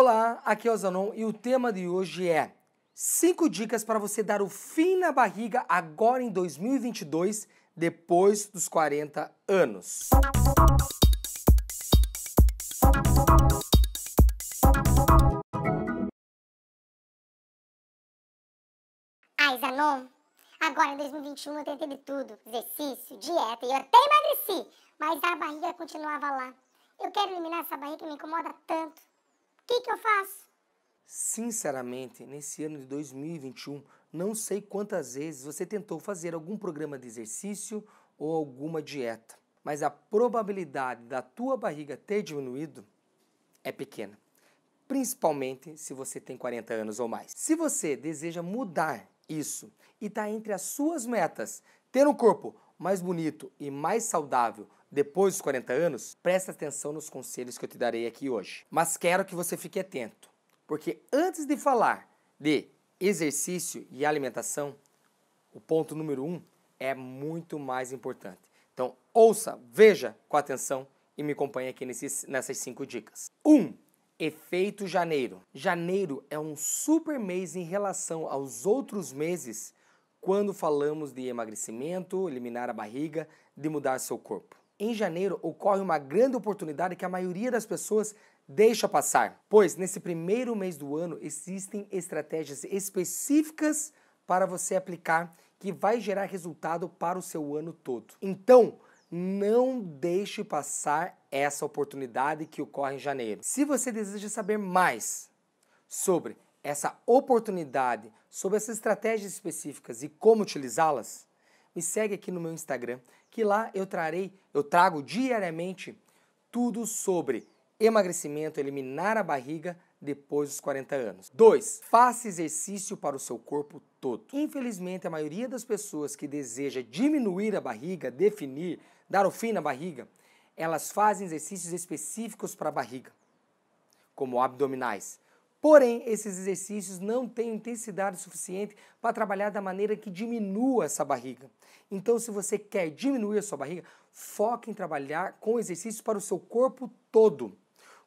Olá, aqui é o Zanon e o tema de hoje é 5 dicas para você dar o fim na barriga agora em 2022, depois dos 40 anos. Ai, Zanon, agora em 2021 eu tentei de tudo, exercício, dieta e eu até emagreci, mas a barriga continuava lá. Eu quero eliminar essa barriga que me incomoda tanto. O que eu faço? Sinceramente, nesse ano de 2021, não sei quantas vezes você tentou fazer algum programa de exercício ou alguma dieta, mas a probabilidade da tua barriga ter diminuído é pequena, principalmente se você tem 40 anos ou mais. Se você deseja mudar isso e está entre as suas metas, ter um corpo mais bonito e mais saudável, depois dos 40 anos, presta atenção nos conselhos que eu te darei aqui hoje. Mas quero que você fique atento, porque antes de falar de exercício e alimentação, o ponto número 1 é muito mais importante. Então ouça, veja com atenção e me acompanhe aqui nessas 5 dicas. 1. Efeito janeiro. Janeiro é um super mês em relação aos outros meses quando falamos de emagrecimento, eliminar a barriga, de mudar seu corpo. Em janeiro ocorre uma grande oportunidade que a maioria das pessoas deixa passar, pois nesse primeiro mês do ano existem estratégias específicas para você aplicar que vai gerar resultado para o seu ano todo. Então, não deixe passar essa oportunidade que ocorre em janeiro. Se você deseja saber mais sobre essa oportunidade, sobre essas estratégias específicas e como utilizá-las, me segue aqui no meu Instagram, que lá eu trago diariamente tudo sobre emagrecimento, eliminar a barriga depois dos 40 anos. 2. Faça exercício para o seu corpo todo. Infelizmente, a maioria das pessoas que deseja diminuir a barriga, definir, dar o fim na barriga, elas fazem exercícios específicos para a barriga, como abdominais. Porém, esses exercícios não têm intensidade suficiente para trabalhar da maneira que diminua essa barriga. Então, se você quer diminuir a sua barriga, foque em trabalhar com exercícios para o seu corpo todo,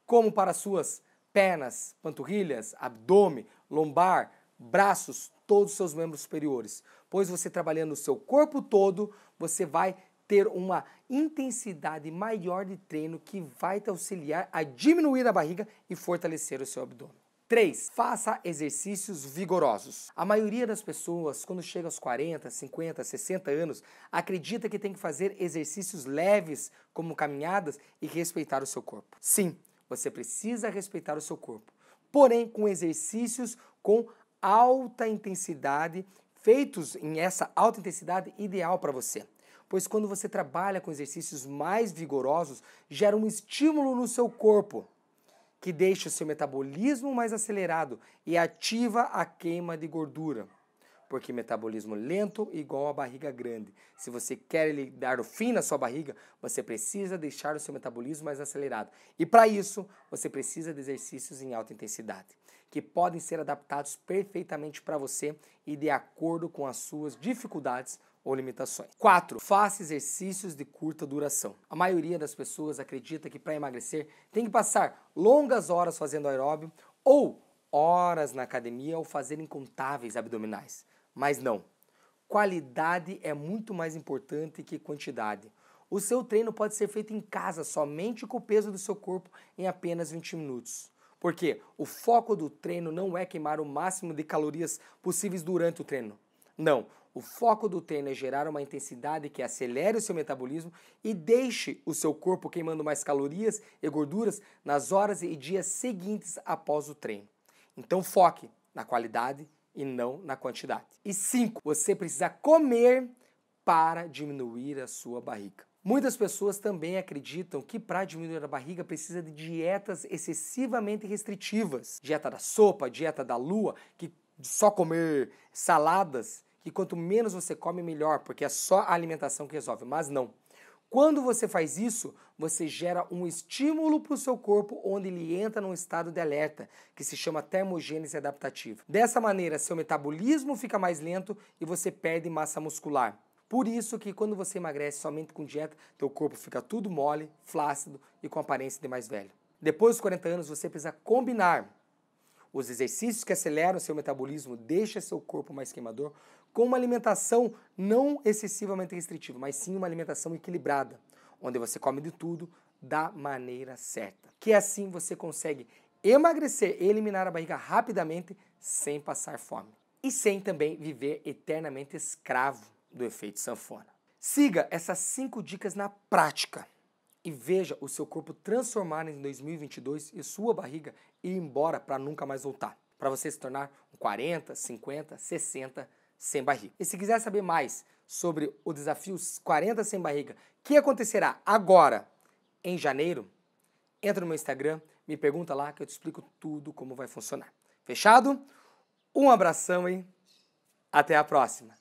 como para suas pernas, panturrilhas, abdômen, lombar, braços, todos os seus membros superiores. Pois você trabalhando o seu corpo todo, você vai ter uma intensidade maior de treino que vai te auxiliar a diminuir a barriga e fortalecer o seu abdômen. 3. Faça exercícios vigorosos. A maioria das pessoas, quando chega aos 40, 50, 60 anos, acredita que tem que fazer exercícios leves, como caminhadas, e respeitar o seu corpo. Sim, você precisa respeitar o seu corpo, porém com exercícios com alta intensidade, feitos em essa alta intensidade ideal para você. Pois quando você trabalha com exercícios mais vigorosos, gera um estímulo no seu corpo, que deixa o seu metabolismo mais acelerado e ativa a queima de gordura. Porque metabolismo lento igual a barriga grande. Se você quer dar o fim na sua barriga, você precisa deixar o seu metabolismo mais acelerado. E para isso, você precisa de exercícios em alta intensidade, que podem ser adaptados perfeitamente para você e de acordo com as suas dificuldades ou limitações. 4. Faça exercícios de curta duração. A maioria das pessoas acredita que para emagrecer tem que passar longas horas fazendo aeróbio ou horas na academia ou fazer incontáveis abdominais. Mas não. Qualidade é muito mais importante que quantidade. O seu treino pode ser feito em casa somente com o peso do seu corpo em apenas 20 minutos. Porque o foco do treino não é queimar o máximo de calorias possíveis durante o treino. Não. O foco do treino é gerar uma intensidade que acelere o seu metabolismo e deixe o seu corpo queimando mais calorias e gorduras nas horas e dias seguintes após o treino. Então foque na qualidade e não na quantidade. E 5. Você precisa comer para diminuir a sua barriga. Muitas pessoas também acreditam que para diminuir a barriga precisa de dietas excessivamente restritivas. Dieta da sopa, dieta da lua, que só comer saladas, que quanto menos você come, melhor, porque é só a alimentação que resolve. Mas não. Quando você faz isso, você gera um estímulo para o seu corpo, onde ele entra num estado de alerta, que se chama termogênese adaptativa. Dessa maneira, seu metabolismo fica mais lento e você perde massa muscular. Por isso que quando você emagrece somente com dieta, teu corpo fica tudo mole, flácido e com aparência de mais velho. Depois dos 40 anos, você precisa combinar os exercícios que aceleram seu metabolismo, deixam seu corpo mais queimador, com uma alimentação não excessivamente restritiva, mas sim uma alimentação equilibrada, onde você come de tudo da maneira certa. Que assim você consegue emagrecer e eliminar a barriga rapidamente sem passar fome. E sem também viver eternamente escravo do efeito sanfona. Siga essas 5 dicas na prática e veja o seu corpo transformar em 2022 e sua barriga ir embora para nunca mais voltar. Para você se tornar um 40, 50, 60 sem barriga. E se quiser saber mais sobre o desafio 40 sem barriga, que acontecerá agora em janeiro, entra no meu Instagram, me pergunta lá que eu te explico tudo como vai funcionar. Fechado? Um abração e até a próxima!